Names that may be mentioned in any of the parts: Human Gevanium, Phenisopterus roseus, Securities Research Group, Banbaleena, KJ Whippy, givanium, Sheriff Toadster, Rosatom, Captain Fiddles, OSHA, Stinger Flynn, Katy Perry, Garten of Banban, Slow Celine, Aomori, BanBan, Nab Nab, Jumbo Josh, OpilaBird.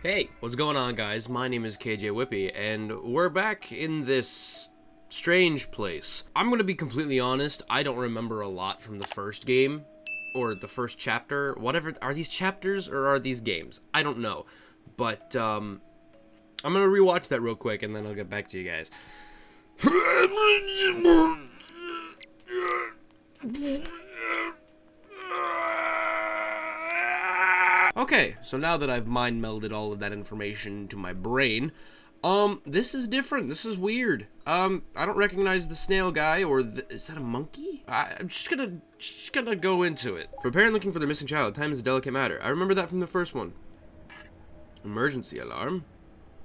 Hey, what's going on, guys? My name is KJ Whippy, and we're back in this strange place. I'm gonna be completely honest, I don't remember a lot from the first game, or the first chapter, whatever. Are these chapters, or are these games? I don't know, but I'm gonna rewatch that real quick, and then I'll get back to you guys. Okay, so now that I've mind melded all of that information to my brain, this is different. This is weird. I don't recognize the snail guy or the, is that a monkey? I'm just gonna go into it. For a parent looking for their missing child, time is a delicate matter. I remember that from the first one. Emergency alarm.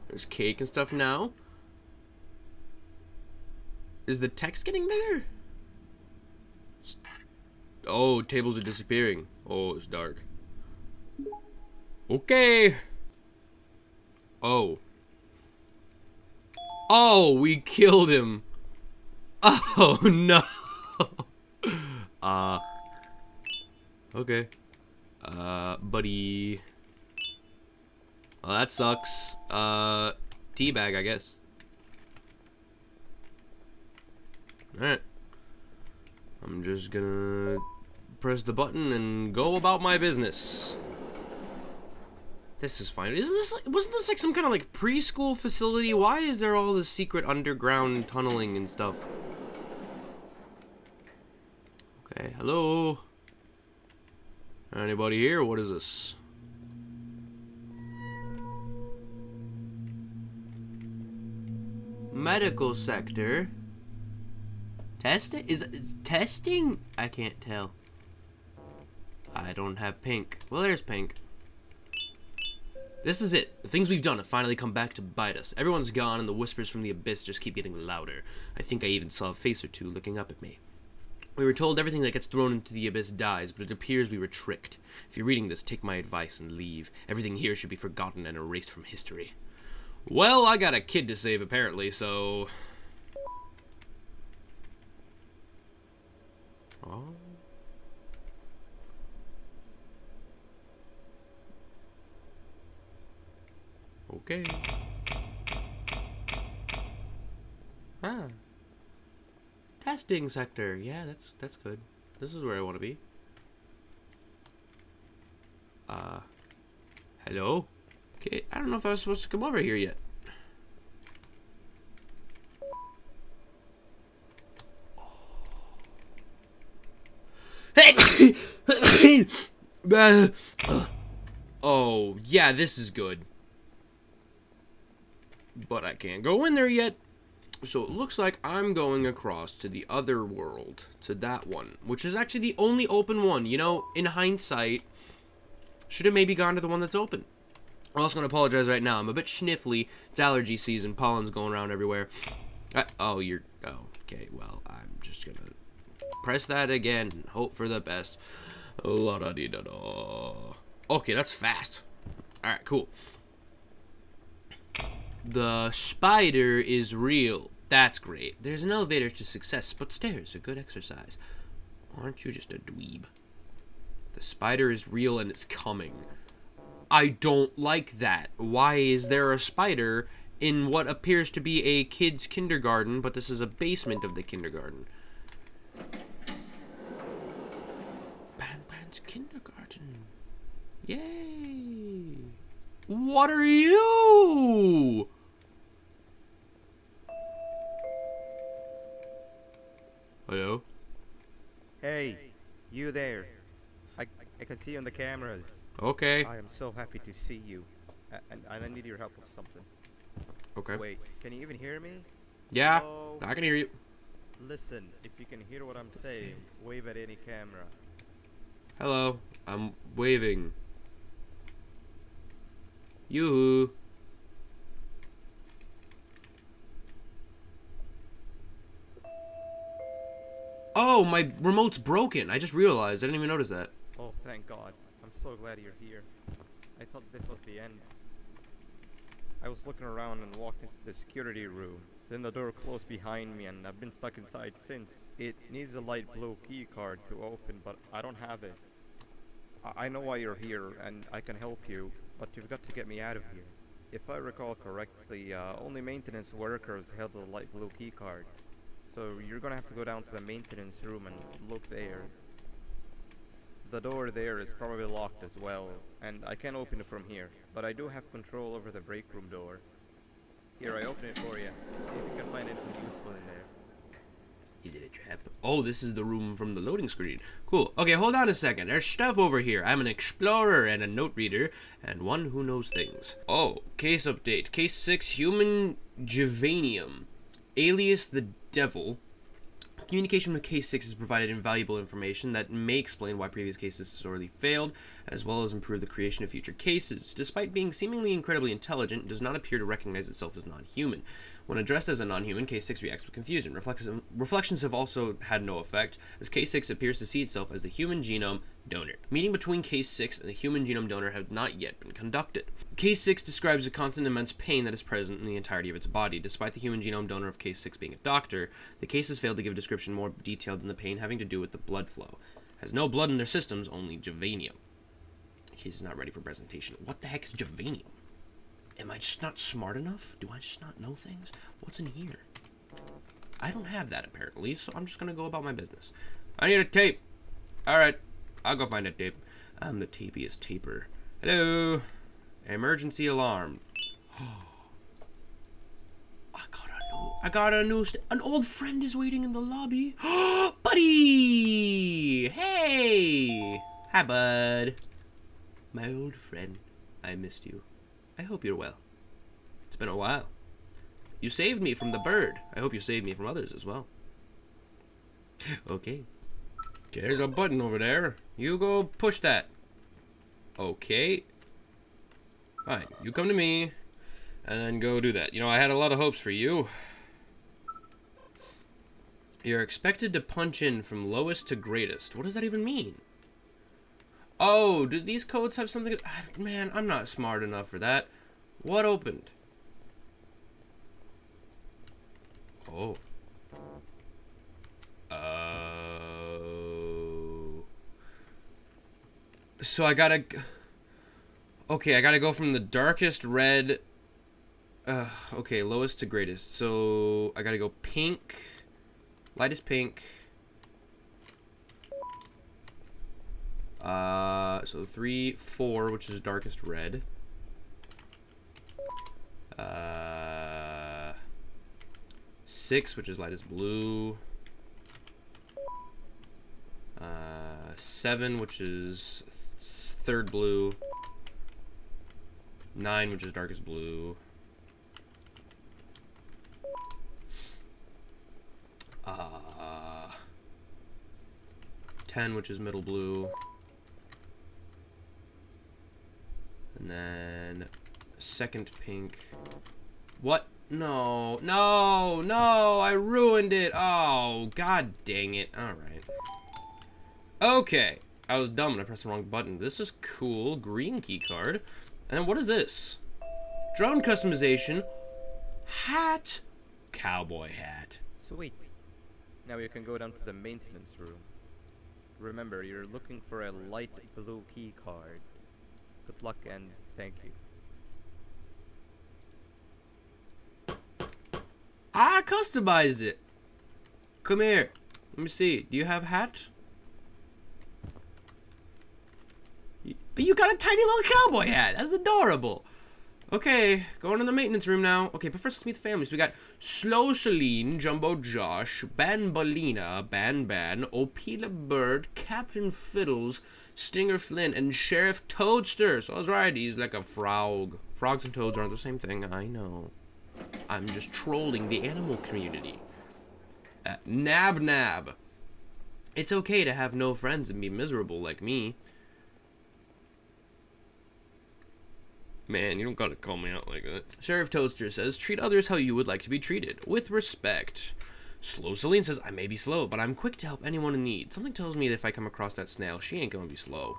There's cake and stuff now. Is the text getting bigger? Oh, tables are disappearing. Oh, it's dark. Okay. Oh, we killed him. Oh no. Okay. Buddy. Well, that sucks. Teabag, I guess. All right. I'm just gonna press the button and go about my business. This is fine. Isn't this like, wasn't this like some kind of like preschool facility? Why is there all this secret underground tunneling and stuff? Okay, hello. Anybody here? What is this? Medical sector. Test it? Is testing? I can't tell. I don't have pink. Well, there's pink. This is it. The things we've done have finally come back to bite us. Everyone's gone, and the whispers from the abyss just keep getting louder. I think I even saw a face or two looking up at me. We were told everything that gets thrown into the abyss dies, but it appears we were tricked. If you're reading this, take my advice and leave. Everything here should be forgotten and erased from history. Well, I got a kid to save, apparently, so... Oh... Okay. Huh. Testing sector. Yeah, that's good. This is where I want to be. Hello? Okay, I don't know if I was supposed to come over here yet. Hey! Oh, yeah, this is good. But I can't go in there yet. So it looks like I'm going across to the other world, to that one, which is actually the only open one. You know, in hindsight, should have maybe gone to the one that's open. I'm also going to apologize right now. I'm a bit sniffly. It's allergy season. Pollen's going around everywhere. Okay, well, I'm just going to press that again and hope for the best. La-da-dee-da-da. Okay, that's fast. All right, cool. The spider is real. That's great. There's an elevator to success, but stairs are good exercise. Aren't you just a dweeb? The spider is real and it's coming. I don't like that. Why is there a spider in what appears to be a kid's kindergarten, but this is a basement of the kindergarten? Banban's kindergarten. Yay! What are you? Hello? Hey, you there. I can see you on the cameras. Okay. I am so happy to see you. And I need your help with something. Okay. Wait, can you even hear me? Yeah, hello? I can hear you. Listen, if you can hear what I'm saying, wave at any camera. Hello, I'm waving. Yoo-hoo. Oh, my remote's broken. I just realized. I didn't even notice that. Oh, thank God. I'm so glad you're here. I thought this was the end. I was looking around and walked into the security room. Then the door closed behind me and I've been stuck inside since. It needs a light blue key card to open, but I don't have it. I know why you're here and I can help you. but you've got to get me out of here. If I recall correctly, only maintenance workers held the light blue keycard. So you're gonna have to go down to the maintenance room and look there. The door there is probably locked as well, and I can't open it from here, but I do have control over the break room door. Here, I open it for you. See if you can find anything useful in there. Is it a trap? Oh, this is the room from the loading screen. Cool. Okay, hold on a second. There's stuff over here. I'm an explorer and a note reader and one who knows things. Oh, case update. Case 6, Human Gevanium, alias the Devil. Communication with case 6 has provided invaluable information that may explain why previous cases sorely failed, as well as improve the creation of future cases. Despite being seemingly incredibly intelligent, it does not appear to recognize itself as non-human. When addressed as a non-human, case 6 reacts with confusion. Reflections have also had no effect, as case 6 appears to see itself as the human genome donor. Meeting between case 6 and the human genome donor have not yet been conducted. Case 6 describes a constant immense pain that is present in the entirety of its body. Despite the human genome donor of case 6 being a doctor, the case has failed to give a description more detailed than the pain having to do with the blood flow. Has no blood in their systems, only givanium. Case is not ready for presentation. What the heck is givanium? Am I just not smart enough? Do I just not know things? What's in here? I don't have that, apparently, so I'm just gonna go about my business. I need a tape. Alright, I'll go find a tape. I'm the tapiest taper. Hello? Emergency alarm. Oh. I got an old friend is waiting in the lobby. Buddy! Hey! Hi, bud. My old friend, I missed you. I hope you're well. It's been a while. You saved me from the bird. I hope you saved me from others as well. Okay. Okay, there's a button over there. You go push that. Okay. Alright, you come to me and then go do that. You know, I had a lot of hopes for you. You're expected to punch in from lowest to greatest. What does that even mean? Oh, do these codes have something? Man, I'm not smart enough for that. What opened? Oh. So I gotta... Okay, I gotta go from the darkest red... okay, lowest to greatest. So I gotta go pink. Lightest pink. So 3, 4, which is darkest red. 6, which is lightest blue. 7, which is third blue. 9, which is darkest blue. 10, which is middle blue. And then second pink. What? No, no, no, I ruined it. Oh, god dang it. Alright. Okay. I was dumb and I pressed the wrong button. This is cool. Green key card. And what is this? Drone customization. Hat. Cowboy hat. Sweet. Now you can go down to the maintenance room. Remember, you're looking for a light blue key card. Good luck and thank you. I customized it. Come here. Let me see. Do you have a hat? You got a tiny little cowboy hat. That's adorable. Okay, going to the maintenance room now. Okay, but first let's meet the families. We got Slow Celine, Jumbo Josh, Banbaleena, BanBan, OpilaBird, Captain Fiddles, Stinger Flynn, and Sheriff Toadster. So I was right, he's like a frog. Frogs and toads aren't the same thing, I know. I'm just trolling the animal community. Nab Nab. It's okay to have no friends and be miserable like me. Man, you don't gotta call me out like that. Sheriff Toadster says, treat others how you would like to be treated, with respect. Slow Celine says, I may be slow, but I'm quick to help anyone in need. Something tells me that if I come across that snail, she ain't gonna be slow.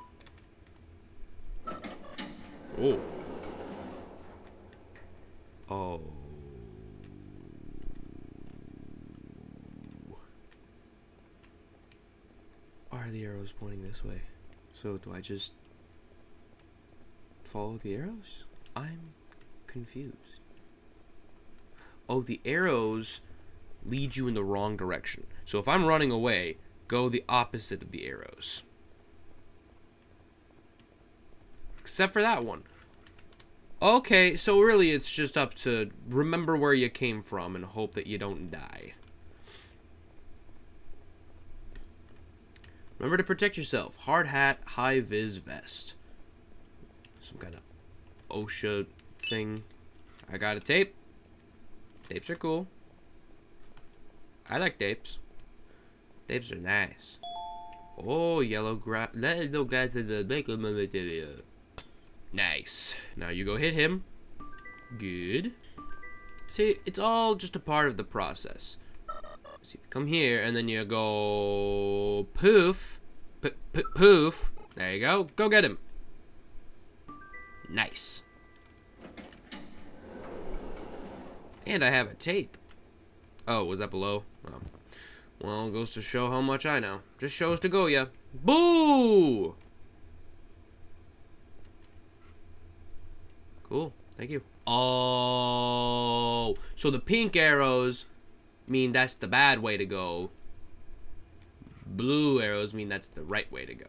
Oh. Oh. Are the arrows pointing this way? So do I just... follow the arrows? I'm confused. Oh, the arrows lead you in the wrong direction. So if I'm running away, go the opposite of the arrows. Except for that one. Okay, so really it's just up to remember where you came from and hope that you don't die. Remember to protect yourself. Hard hat, high-vis vest. Some kind of OSHA thing. I got a tape. Tapes are cool. I like tapes. Tapes are nice. Oh, yellow grass. Little glass is a big material. Nice. Now you go hit him. Good. See, it's all just a part of the process. So you come here and then you go poof, poof. There you go. Go get him. Nice. And I have a tape. Oh, was that below? Oh. Well, goes to show how much I know. Just shows to go, yeah. Boo! Cool. Thank you. Oh, so the pink arrows mean that's the bad way to go. Blue arrows mean that's the right way to go.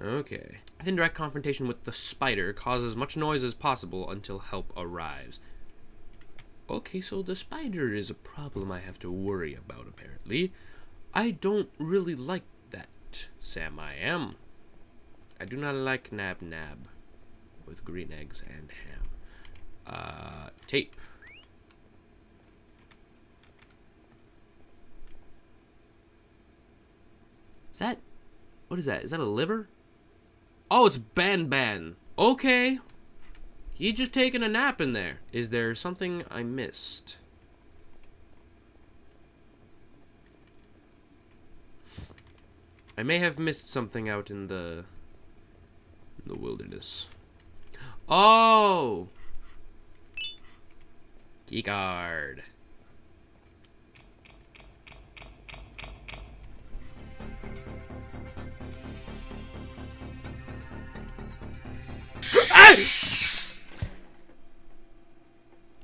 Okay. Within direct confrontation with the spider, cause as much noise as possible until help arrives. Okay, so the spider is a problem I have to worry about, apparently. I don't really like that, Sam I am. I do not like nab-nab with green eggs and ham. Tape. Is that... what is that? Is that a liver? Oh, it's BanBan. Okay. He just taking a nap in there. Is there something I missed? I may have missed something out in the wilderness. Oh! Keycard.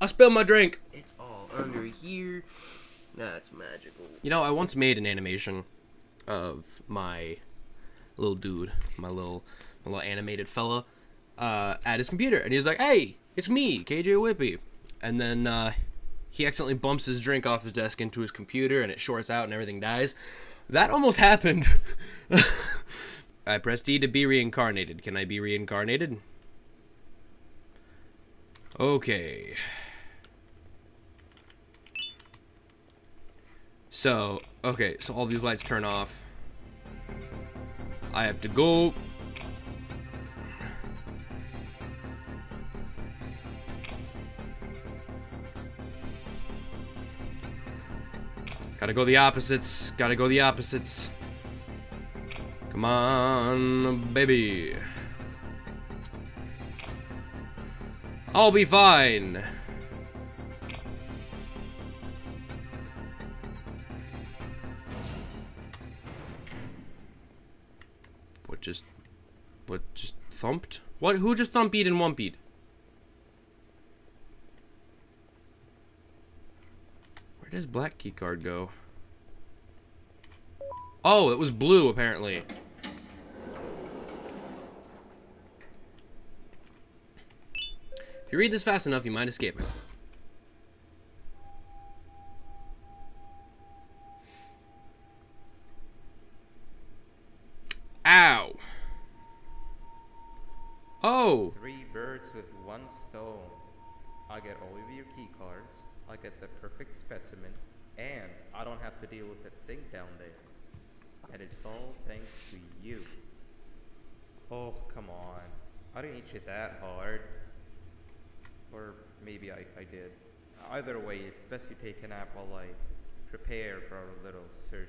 I spilled my drink. It's all under here. That's magical. You know, I once made an animation of my little dude, my little animated fella, at his computer, and he's like, "Hey, it's me, KJ Whippy," and then he accidentally bumps his drink off his desk into his computer, and it shorts out, and everything dies. That almost happened. I pressed E to be reincarnated. Can I be reincarnated? Okay. So, okay, so all these lights turn off. I have to go. Gotta go the opposites. Gotta go the opposites. Come on, baby. I'll be fine. What just thumped? What? Who just thumpied and wumpied? Where does black keycard go? Oh, it was blue apparently. If you read this fast enough, you might escape it. Ow. Oh. 3 birds with 1 stone. I get all of your key cards. I get the perfect specimen. And I don't have to deal with that thing down there. And it's all thanks to you. Oh, come on. I didn't eat you that hard. Or maybe I did. Either way, it's best you take a nap while I prepare for our little surgery.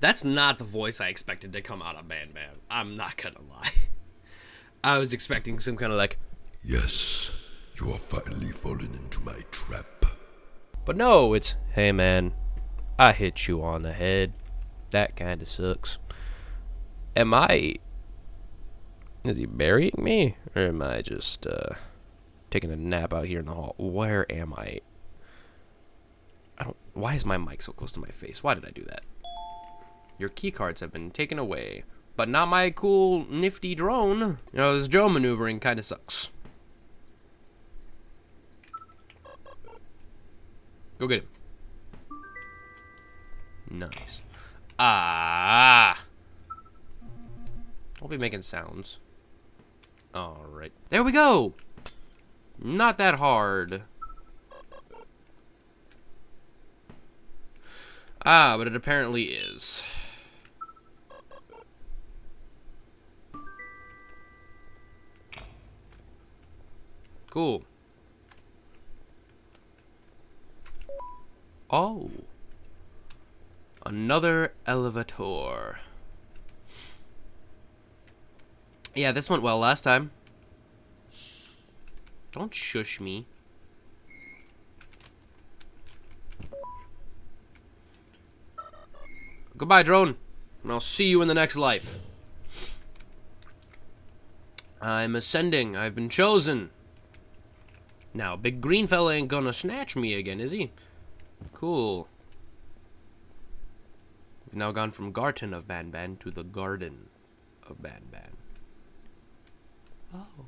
That's not the voice I expected to come out of BanBan. I'm not gonna lie. I was expecting some kind of like, "Yes, you are finally falling into my trap." But no, it's, "Hey man, I hit you on the head. That kinda sucks. Am I Is he burying me? Or am I just taking a nap out here in the hall? Where am I? Why is my mic so close to my face? Why did I do that? Your key cards have been taken away, but not my cool, nifty drone. You know, this drone maneuvering kind of sucks. Go get him. Nice. Ah! I'll be making sounds. Alright. There we go! Not that hard. Ah, but it apparently is. Cool. Oh. Another elevator. Yeah, this went well last time. Don't shush me. Goodbye, drone. I'll see you in the next life. I'm ascending. I've been chosen. Now, big green fella ain't gonna snatch me again, is he? Cool. We've now gone from Garten of Banban to the Garden of Banban. Oh.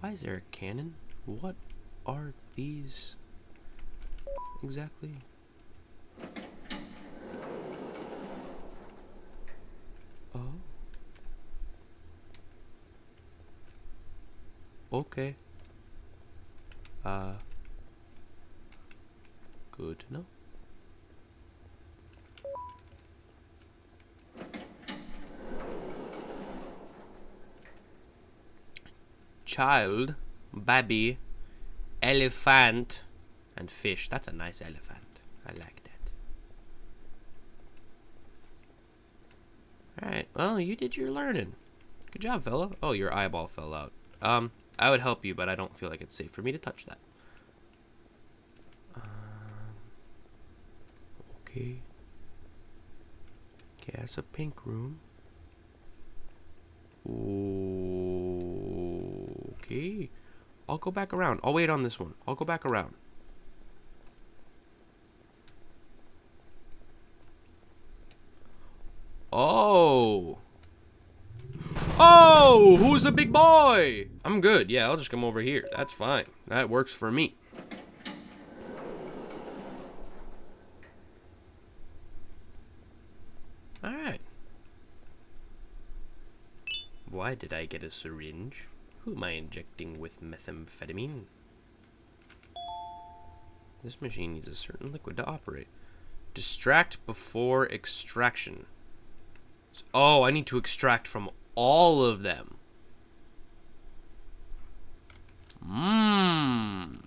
Why is there a cannon? What are these exactly? Oh. Okay. Good to know. Child, baby, elephant, and fish. That's a nice elephant. I like that. Alright, well, you did your learning. Good job, fella. Oh, your eyeball fell out. I would help you, but I don't feel like it's safe for me to touch that. Okay. Okay, that's a pink room. Okay. I'll go back around. I'll wait on this one. I'll go back around. Oh. Oh, who's a big boy? I'm good. Yeah, I'll just come over here. That's fine. That works for me. All right. Why did I get a syringe? Who am I injecting with methamphetamine? This machine needs a certain liquid to operate. Distract before extraction. So, oh, I need to extract from all of them. Mmm.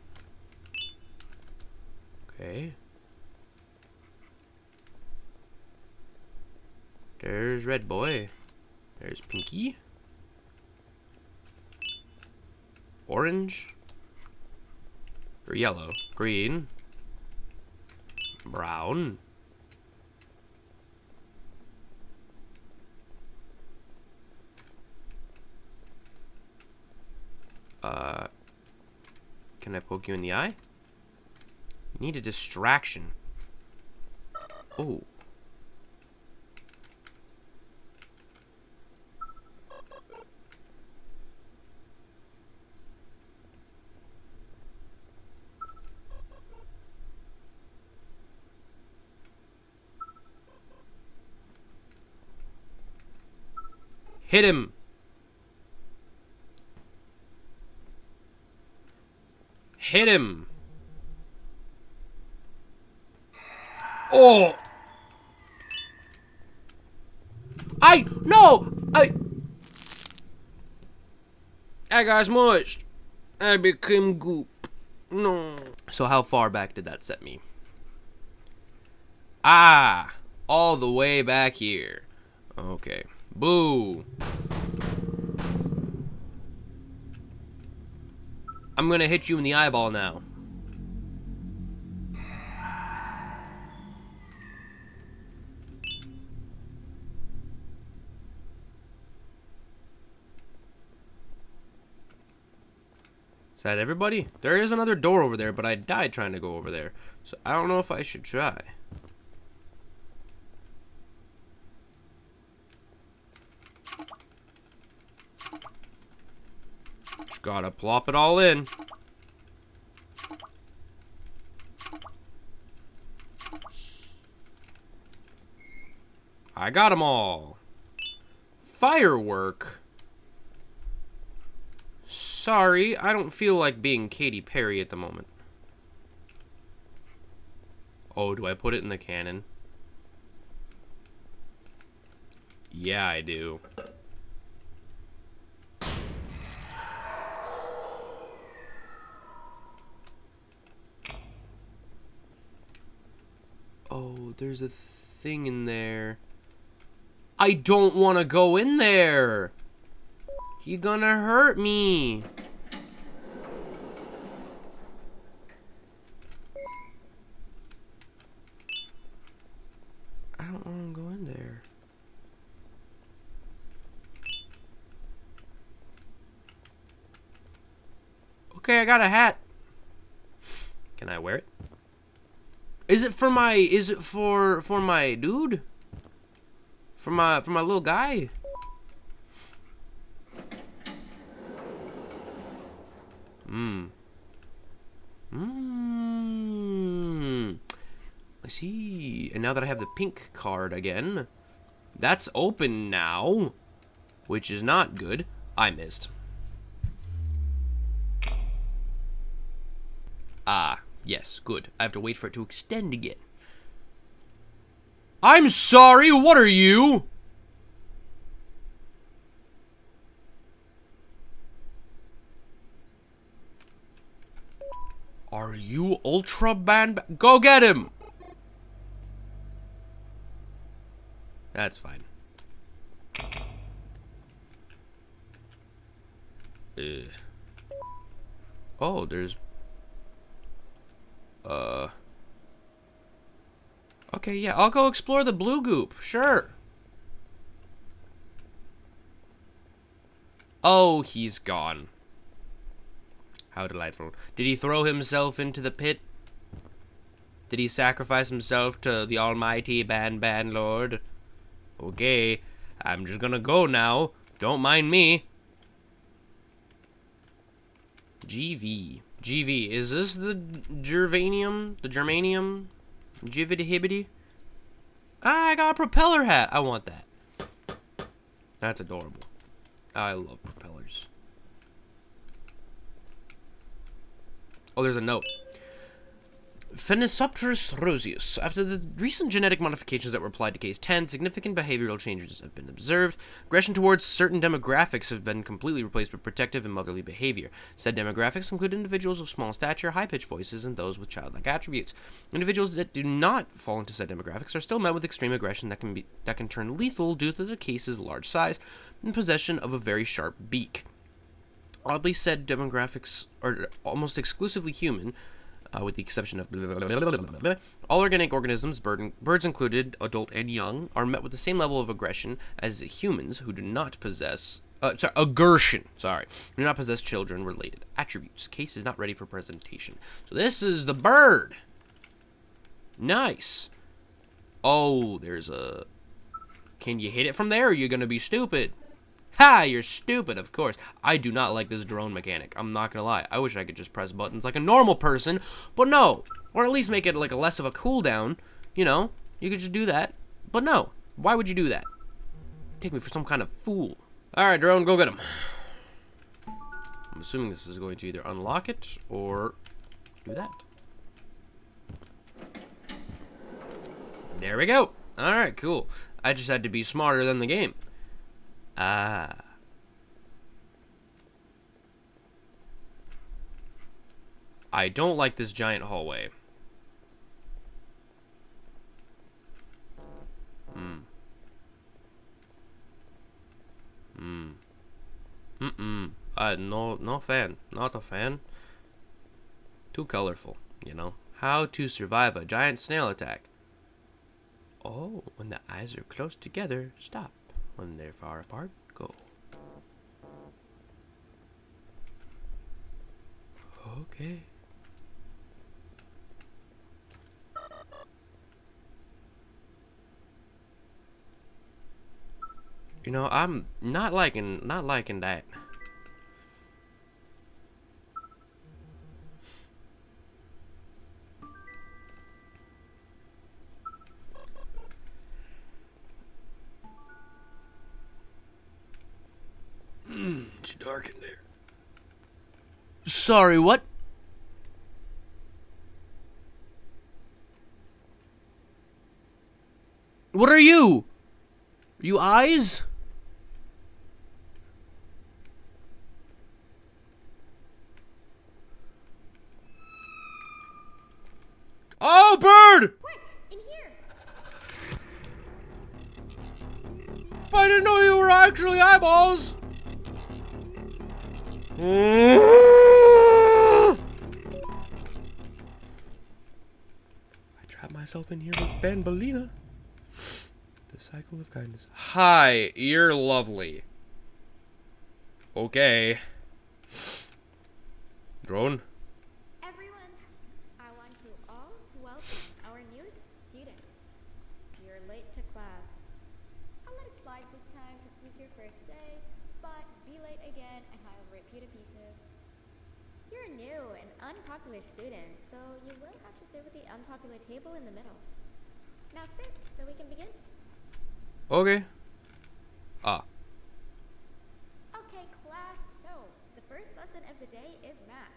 Okay. There's Red Boy. There's Pinky. Orange, or yellow, green, brown, can I poke you in the eye? You need a distraction. Oh. Hit him. Hit him. Oh. I got smushed. I became goop. No. So how far back did that set me? Ah, all the way back here. Okay. Boo. I'm gonna hit you in the eyeball now. Is that everybody? There is another door over there, but I died trying to go over there. So I don't know if I should try. Just gotta plop it all in. I got them all. Firework. Sorry, I don't feel like being Katy Perry at the moment. Oh, do I put it in the cannon? Yeah, I do. Oh, there's a thing in there. I don't want to go in there. He gonna hurt me. I don't want to go in there. Okay, I got a hat. Can I wear it? Is it for my dude? For my little guy? I see. And now that I have the pink card again, that's open now, which is not good. I missed. Ah, yes, good. I have to wait for it to extend again. I'm sorry, what are you? Are you Ultra Banban? Go get him! That's fine. Ugh. Oh, there's... Okay, yeah, I'll go explore the blue goop, sure. Oh, he's gone. How delightful. Did he throw himself into the pit? Did he sacrifice himself to the almighty Banban Lord? Okay, I'm just gonna go now. Don't mind me. GV. GV, is this the Gervanium? The Germanium? Jivity hibbity. I got a propeller hat. I want that. That's adorable. I love propellers. Oh, there's a note. Phenisopterus roseus. After the recent genetic modifications that were applied to case 10, significant behavioral changes have been observed. Aggression towards certain demographics have been completely replaced with protective and motherly behavior. Said demographics include individuals of small stature, high-pitched voices, and those with childlike attributes. Individuals that do not fall into said demographics are still met with extreme aggression that can turn lethal due to the case's large size and possession of a very sharp beak. Oddly, said demographics are almost exclusively human, with the exception of blah, blah, blah, blah, blah, blah. All organic organisms, birds included, adult and young, are met with the same level of aggression as humans who do not possess do not possess children-related attributes. Case is not ready for presentation. So this is the bird. Nice. Oh, there's a... Can you hit it from there, or you're gonna be stupid? Ha! You're stupid, of course. I do not like this drone mechanic. I'm not gonna lie. I wish I could just press buttons like a normal person, but no. Or at least make it like a less of a cooldown. You know, you could just do that. But no. Why would you do that? Take me for some kind of fool. All right, drone, go get him. I'm assuming this is going to either unlock it or do that. There we go. All right, cool. I just had to be smarter than the game. Ah. I don't like this giant hallway. No fan. Not a fan. Too colorful, you know. How to survive a giant snail attack. Oh, when the eyes are close together, stop. When they're far apart, go. Okay. You know, I'm not liking that. It's dark in there. Sorry, what? What are you? You eyes? Oh, bird! Quick, in here. I didn't know you were actually eyeballs. I trapped myself in here with Banbaleena. The cycle of kindness. Hi, you're lovely. Okay. Drone. Everyone, I want you all to welcome our newest student. You're late to class. I'll let it slide this time since it's your first day, but be late again and I'll rip you to pieces. You're a new and unpopular student, so you will have to sit with the unpopular table in the middle. Now sit, so we can begin. Okay. Okay, class, so the first lesson of the day is math.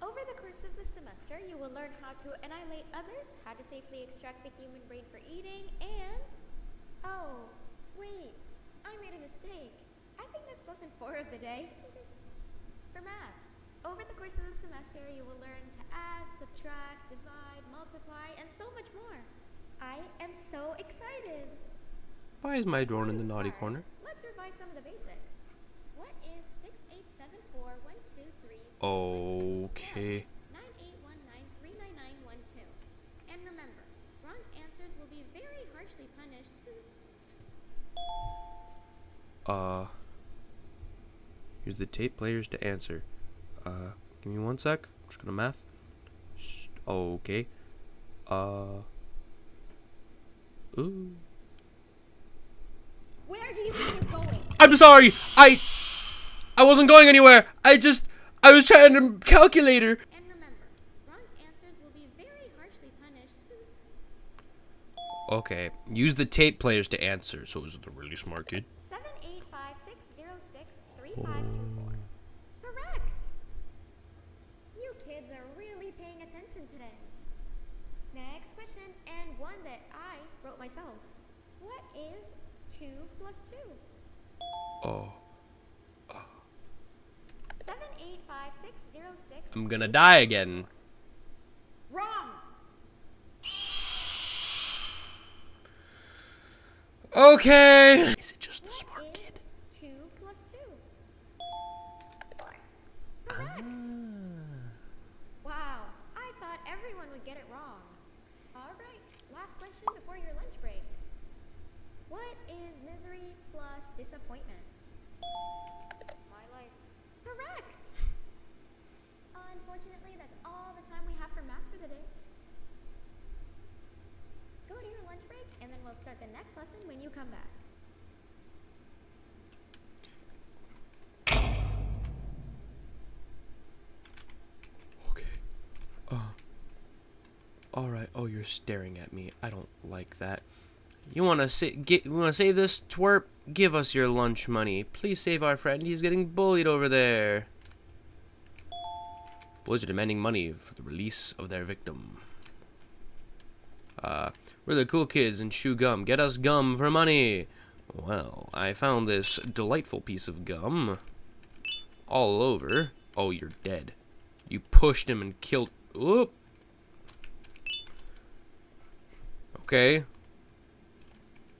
Over the course of the semester, you will learn how to annihilate others, how to safely extract the human brain for eating, and... Oh, wait, I made a mistake. I think that's lesson 4 of the day. For math, over the course of the semester, you will learn to add, subtract, divide, multiply, and so much more. I am so excited. Why is my drone in the naughty corner? Let's revise some of the basics. What is 6, 8, 7, 4, 1, 2, 3? Okay. 9, 8, 1, 9, 3, 9, 9, 1, 2. And remember, wrong answers will be very harshly punished. Use the tape players to answer. Give me one sec. I'm just gonna math. Okay. Ooh. Where do you think you're going? I'm sorry. I wasn't going anywhere. I was trying to calculator. And remember, wrong answers will be very harshly punished. Okay. Use the tape players to answer. So is it the really smart kid? 7, 8, 5, 6, 0, 6, 3, 5, 2. Kids are really paying attention today. Next question, and one that I wrote myself. What is 2 + 2? 7, 8, 5, 6, 0, 6. I'm gonna die again. Wrong. Okay. Is it just the smart kid? 2 + 2. Correct. Everyone would get it wrong. All right, last question before your lunch break. What is misery plus disappointment? My life. Correct. Unfortunately, that's all the time we have for math for the day. Go to your lunch break, and then we'll start the next lesson when you come back. Alright, oh, you're staring at me. I don't like that. You wanna save this, twerp? Give us your lunch money. Please save our friend. He's getting bullied over there. Boys are demanding money for the release of their victim. We're the cool kids and chew gum. Get us gum for money. Well, I found this delightful piece of gum. All over. Oh, you're dead. You pushed him and killed. Oop. Okay.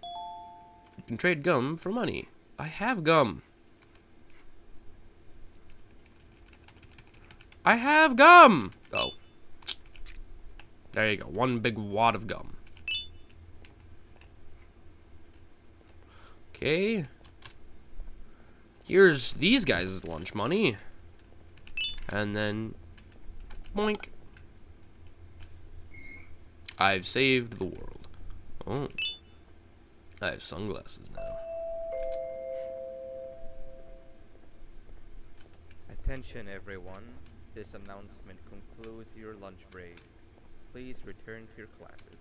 You can trade gum for money. I have gum. Oh. There you go. One big wad of gum. Okay. Here's these guys' lunch money. and then boink. I've saved the world. Oh, I have sunglasses now. Attention everyone, this announcement concludes your lunch break. Please return to your classes.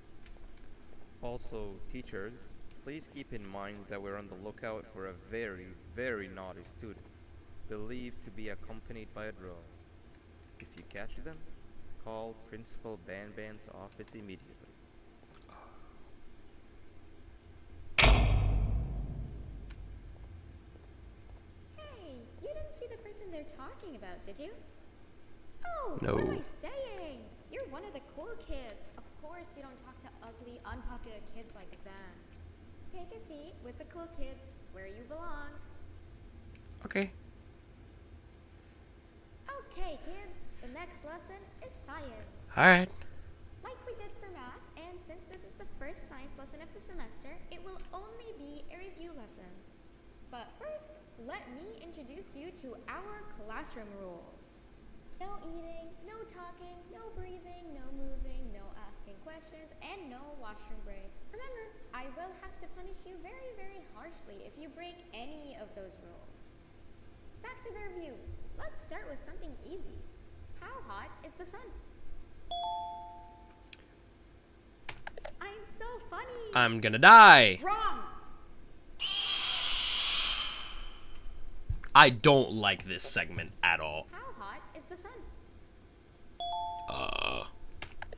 Also, teachers, please keep in mind that we're on the lookout for a very, very naughty student, believed to be accompanied by a drone. If you catch them, call Principal BanBan's office immediately. Hey, you didn't see the person they're talking about, did you? Oh, no. What am I saying? You're one of the cool kids. Of course you don't talk to ugly, unpopular kids like that. Take a seat with the cool kids, where you belong. Okay. Okay, kids. The next lesson is science. Alright. Like we did for math, and since this is the first science lesson of the semester, it will only be a review lesson. But first, let me introduce you to our classroom rules. No eating, no talking, no breathing, no moving, no asking questions, and no washroom breaks. Remember, I will have to punish you very, very harshly if you break any of those rules. Back to the review. Let's start with something easy. How hot is the sun? I'm so funny. I'm gonna die. Wrong. I don't like this segment at all. How hot is the sun?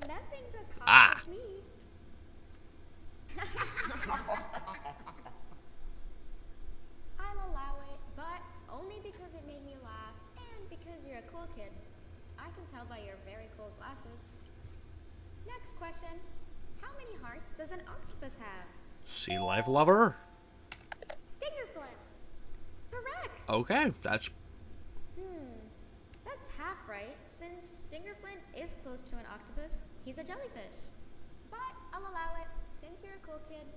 Nothing's as hot as me. I'll allow it, but only because it made me laugh and because you're a cool kid. I can tell by your very cool glasses. Next question. How many hearts does an octopus have? Sea life lover? Stinger Flynn. Correct. Okay, that's... That's half right, since Stinger Flynn is close to an octopus. He's a jellyfish. But I'll allow it, since you're a cool kid.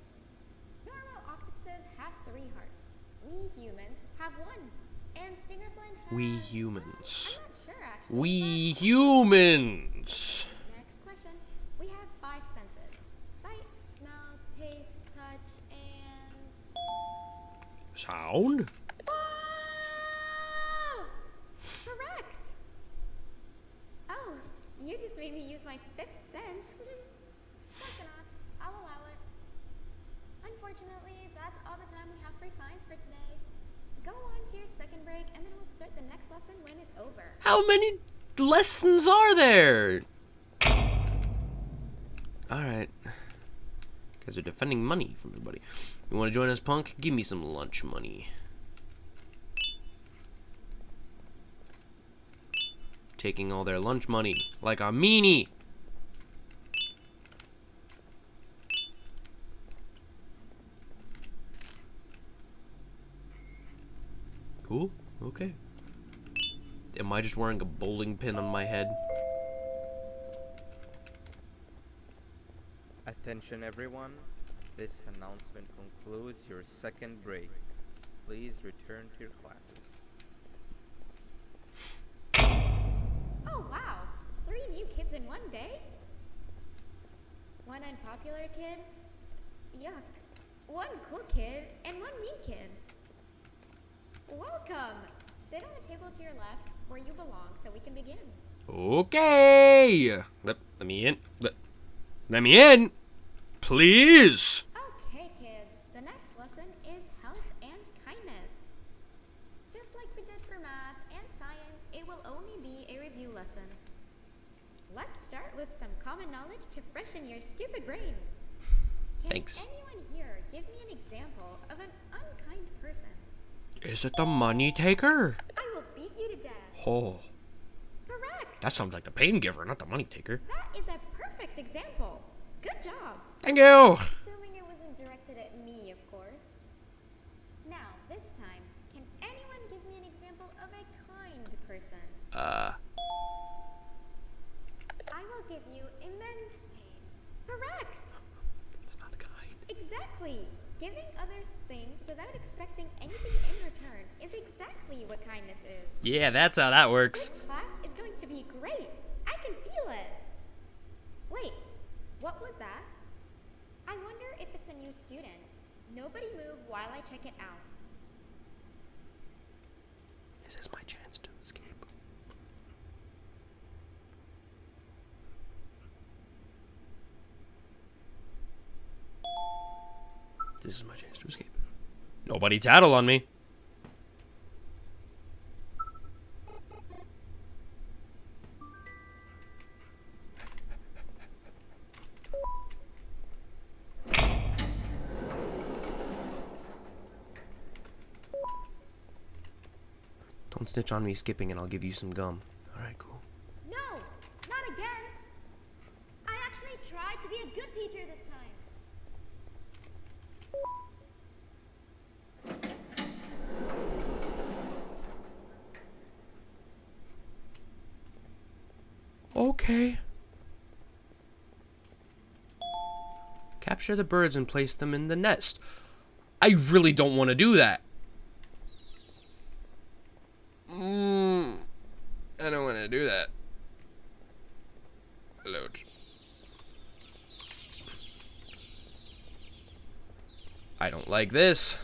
Normal octopuses have 3 hearts. We humans have 1. And Stinger Flynn has... We humans. I'm not sure, actually. We humans! Next question. We have 5 senses. Sight, smell, taste, touch, and... Sound? Correct! Oh, you just made me use my 5th sense. That's enough. I'll allow it. Unfortunately, that's all the time we have for science for today. Go on to your second break, and then we'll start the next lesson when it's over. How many lessons are there? Alright. Guys are defending money from everybody. You want to join us, punk? Give me some lunch money. Taking all their lunch money like a meanie. Cool, okay. Am I just wearing a bowling pin on my head? Attention everyone, this announcement concludes your second break. Please return to your classes. Oh wow, 3 new kids in 1 day? 1 unpopular kid, yuck. 1 cool kid, and 1 mean kid. Welcome! Sit on the table to your left, where you belong, so we can begin. Okay! Let me in. Let me in! Please! Okay, kids. The next lesson is health and kindness. Just like we did for math and science, it will only be a review lesson. Let's start with some common knowledge to freshen your stupid brains. Thanks. Can anyone here give me an example of an unkind person? Is it the money taker? I will beat you to death. Oh. Correct. That sounds like the pain giver, not the money taker. That is a perfect example. Good job. Thank you. Assuming it wasn't directed at me, of course. Now, this time, can anyone give me an example of a kind person? I will give you immense pain. Correct. It's not kind. Exactly. Giving others things without expecting anything in return is exactly what kindness is. Yeah, that's how that works. This class is Nobody move while I check it out. Is this my chance to escape? This is my chance to escape. Nobody tattle on me. Don't snitch on me skipping and I'll give you some gum. Alright, cool. No! Not again! I actually tried to be a good teacher this time. Okay. Capture the birds and place them in the nest. I really don't want to do that. I don't want to do that. Load. I don't like this.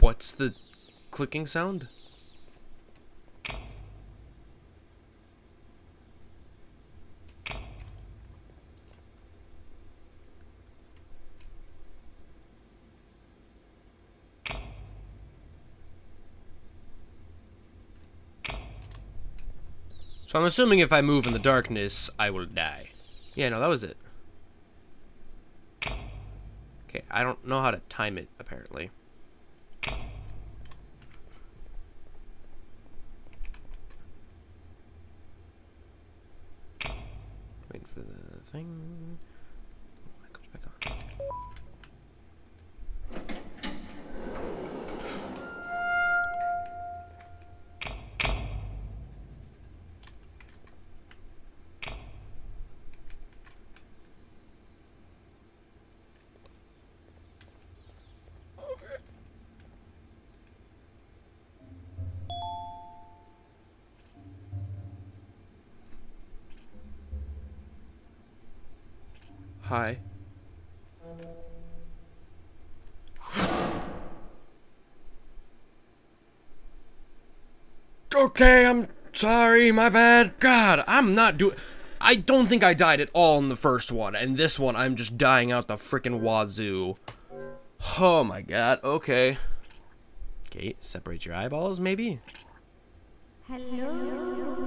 What's the clicking sound? So I'm assuming if I move in the darkness, I will die. Yeah, no, that was it. Okay, I don't know how to time it, apparently. Wait for the thing. That comes back on. Okay. Hi. Okay, I'm sorry, my bad. God, I'm not doing... I don't think I died at all in the first one, and this one I'm just dying out the frickin' wazoo. Oh my god, okay. Okay, separate your eyeballs, maybe? Hello?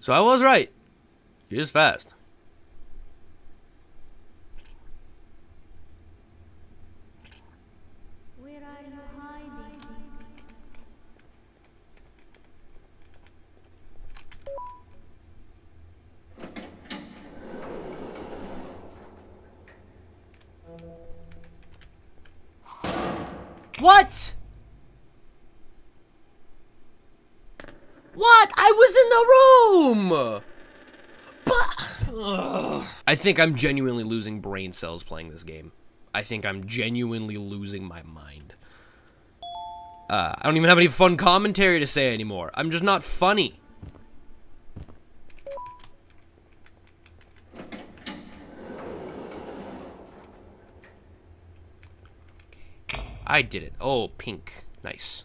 So I was right. He is fast. Where are you hiding? What? What? I was in the room! But... Ugh. I think I'm genuinely losing brain cells playing this game. I think I'm genuinely losing my mind. I don't even have any fun commentary to say anymore. I'm just not funny. I did it. Oh, pink. Nice.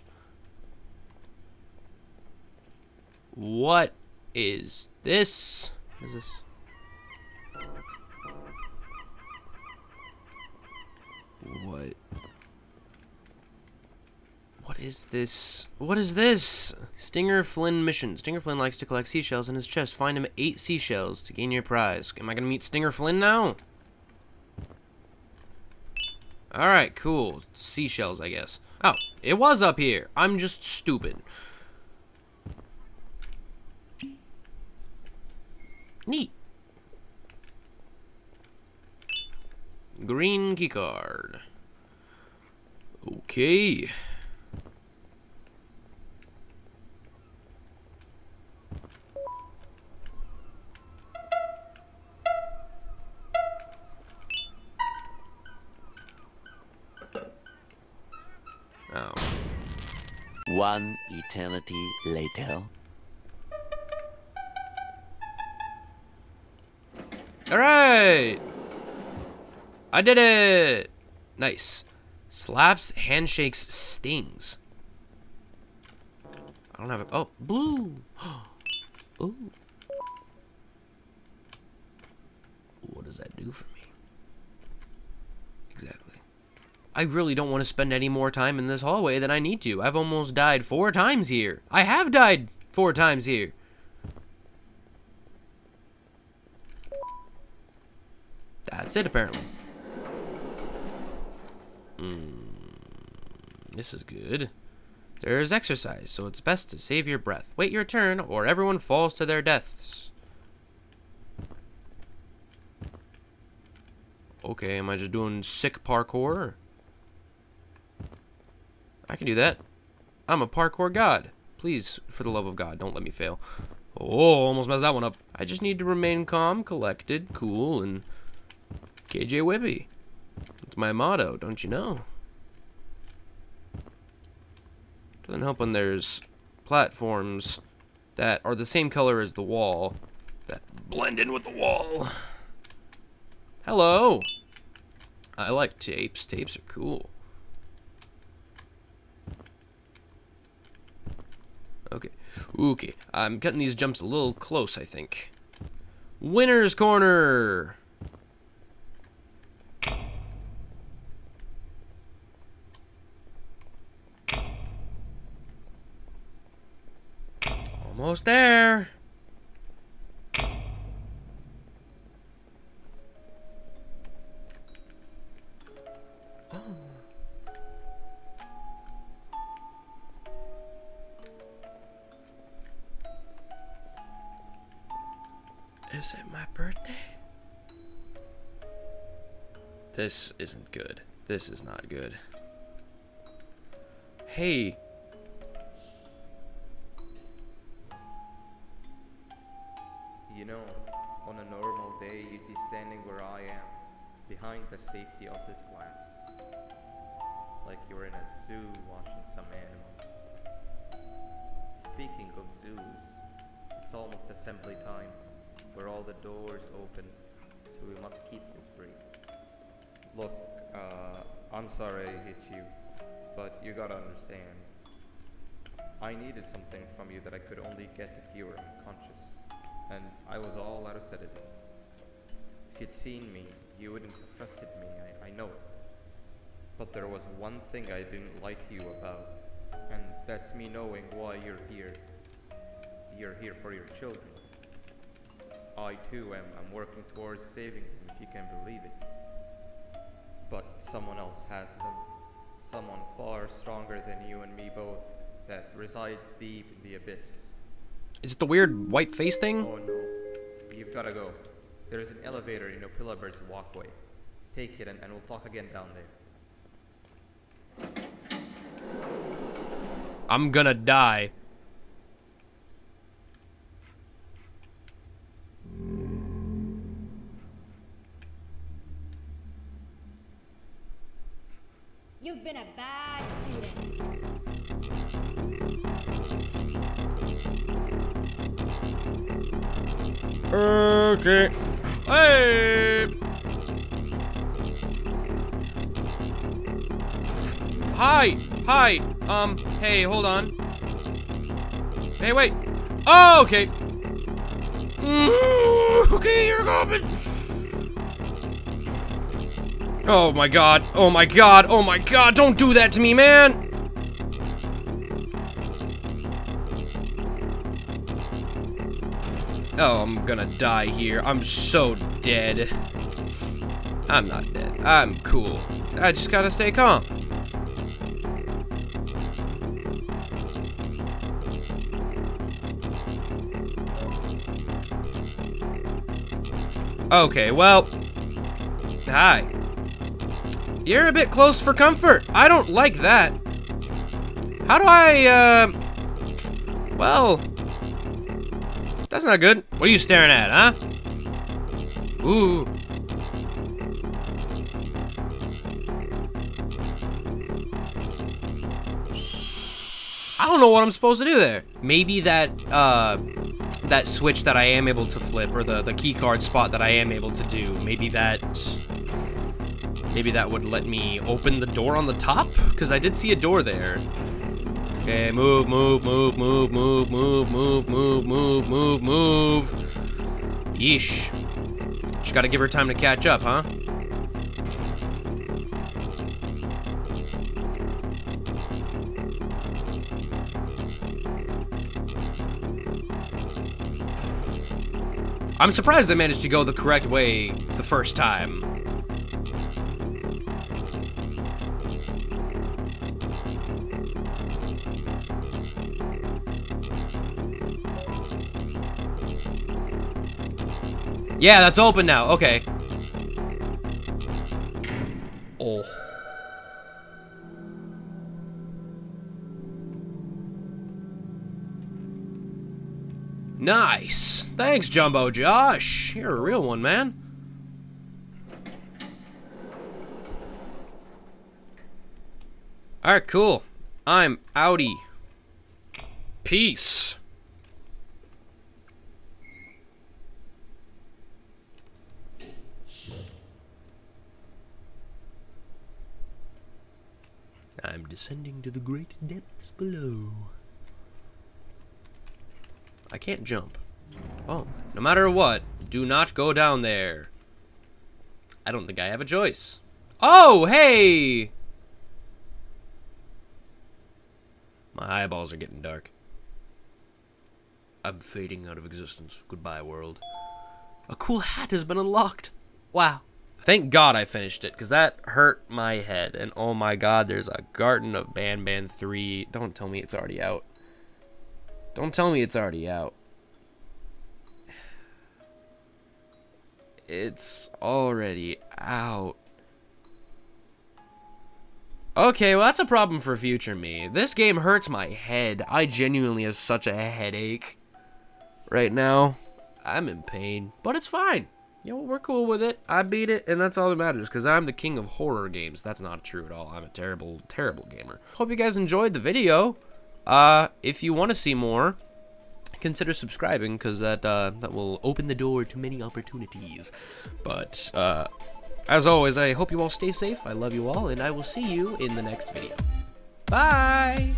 What is this? What is this? What? What is this? What is this? Stinger Flynn mission. Stinger Flynn likes to collect seashells in his chest. Find him 8 seashells to gain your prize. Am I gonna meet Stinger Flynn now? Alright, cool. Seashells, I guess. Oh, it was up here. I'm just stupid. Neat. Green keycard. Okay. One eternity later. Alright! I did it! Nice. Slaps, handshakes, stings. I don't have it. Oh, blue! Ooh. What does that do for me? Exactly. I really don't want to spend any more time in this hallway than I need to. I've almost died 4 times here. I have died 4 times here. That's it, apparently. This is good. There's exercise, so it's best to save your breath. Wait your turn, or everyone falls to their deaths. Okay, am I just doing sick parkour? I can do that. I'm a parkour god. Please, for the love of God, don't let me fail. Oh, almost messed that one up. I just need to remain calm, collected, cool, and KJ Whippy. That's my motto, don't you know? Doesn't help when there's platforms that are the same color as the wall that blend in with the wall. Hello. I like tapes. Tapes are cool. Okay. Okay. I'm cutting these jumps a little close, I think. Winner's Corner. Almost there. Oh. Is it my birthday? This isn't good. This is not good. Hey. You know, on a normal day, you'd be standing where I am, behind the safety of this glass. Like you were in a zoo watching some animals. Speaking of zoos, it's almost assembly time, where all the doors open, so we must keep this brief. Look, I'm sorry I hit you, but you gotta understand. I needed something from you that I could only get if you were unconscious. And I was all out of sedatives. If you'd seen me, you wouldn't have trusted me, I know it. But there was one thing I didn't like to you about, and that's me knowing why you're here. You're here for your children. I too am working towards saving them, if you can believe it. But someone else has them. Someone far stronger than you and me both, that resides deep in the abyss. Is it the weird white face thing? Oh no, you've gotta go. There's an elevator in OpilaBird's walkway. Take it and we'll talk again down there. I'm gonna die. You've been a bad student. Okay. Hey. Hi. Hi. Hey, hold on. Hey, wait. Oh, okay. Okay, you're garbage. Oh my god. Oh my god. Oh my god. Don't do that to me, man. Oh, I'm gonna die here. I'm so dead. I'm not dead. I'm cool. I just gotta stay calm. Okay, well. Hi. You're a bit close for comfort. I don't like that. How do I, well... That's not good. What are you staring at, huh? Ooh. I don't know what I'm supposed to do there. Maybe that that switch that I am able to flip, or the key card spot that I am able to do, maybe that would let me open the door on the top, because I did see a door there. Okay, move, move, move, move, move, move, move, move, move, move, move. Yeesh. Just gotta give her time to catch up, huh? I'm surprised I managed to go the correct way the first time. Yeah, that's open now. Okay. Oh. Nice. Thanks, Jumbo Josh. You're a real one, man. Alright, cool. I'm outie. Peace. I'm descending to the great depths below. I can't jump. Oh, no matter what, do not go down there. I don't think I have a choice. Oh, hey! My eyeballs are getting dark. I'm fading out of existence. Goodbye, world. A cool hat has been unlocked. Wow. Thank God I finished it, because that hurt my head. And oh my God, there's a Garten of Banban 3. Don't tell me it's already out. Don't tell me it's already out. It's already out. Okay, well that's a problem for future me. This game hurts my head. I genuinely have such a headache right now. I'm in pain, but it's fine. You know, we're cool with it. I beat it, and that's all that matters, because I'm the king of horror games. That's not true at all. I'm a terrible, terrible gamer. Hope you guys enjoyed the video. If you want to see more, consider subscribing, because that will open the door to many opportunities. But as always, I hope you all stay safe. I love you all, and I will see you in the next video. Bye.